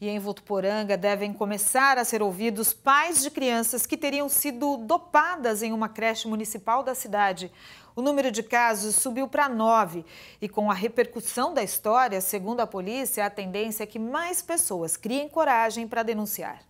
E em Votuporanga devem começar a ser ouvidos pais de crianças que teriam sido dopadas em uma creche municipal da cidade. O número de casos subiu para 9 e com a repercussão da história, segundo a polícia, a tendência é que mais pessoas criem coragem para denunciar.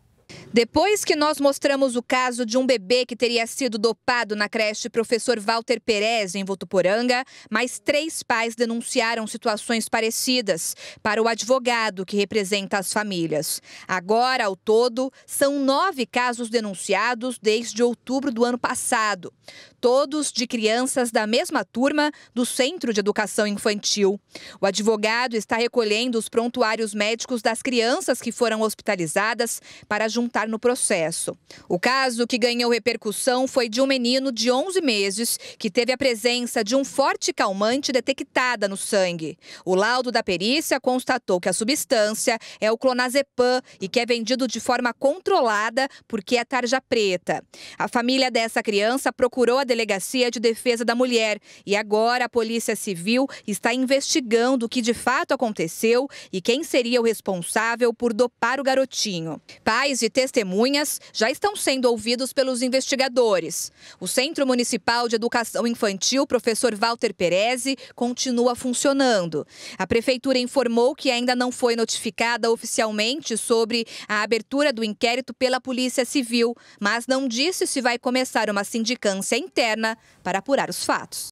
Depois que nós mostramos o caso de um bebê que teria sido dopado na creche professor Walter Perez, em Votuporanga, mais 3 pais denunciaram situações parecidas para o advogado que representa as famílias. Agora, ao todo, são 9 casos denunciados desde outubro do ano passado. Todos de crianças da mesma turma do Centro de Educação Infantil. O advogado está recolhendo os prontuários médicos das crianças que foram hospitalizadas para juntar no processo. O caso que ganhou repercussão foi de um menino de 11 meses que teve a presença de um forte calmante detectada no sangue. O laudo da perícia constatou que a substância é o clonazepam e que é vendido de forma controlada porque é tarja preta. A família dessa criança procurou a Delegacia de Defesa da Mulher e agora a Polícia Civil está investigando o que de fato aconteceu e quem seria o responsável por dopar o garotinho. Pais e testemunhas já estão sendo ouvidos pelos investigadores. O Centro Municipal de Educação Infantil, professor Walter Perez, continua funcionando. A Prefeitura informou que ainda não foi notificada oficialmente sobre a abertura do inquérito pela Polícia Civil, mas não disse se vai começar uma sindicância interna para apurar os fatos.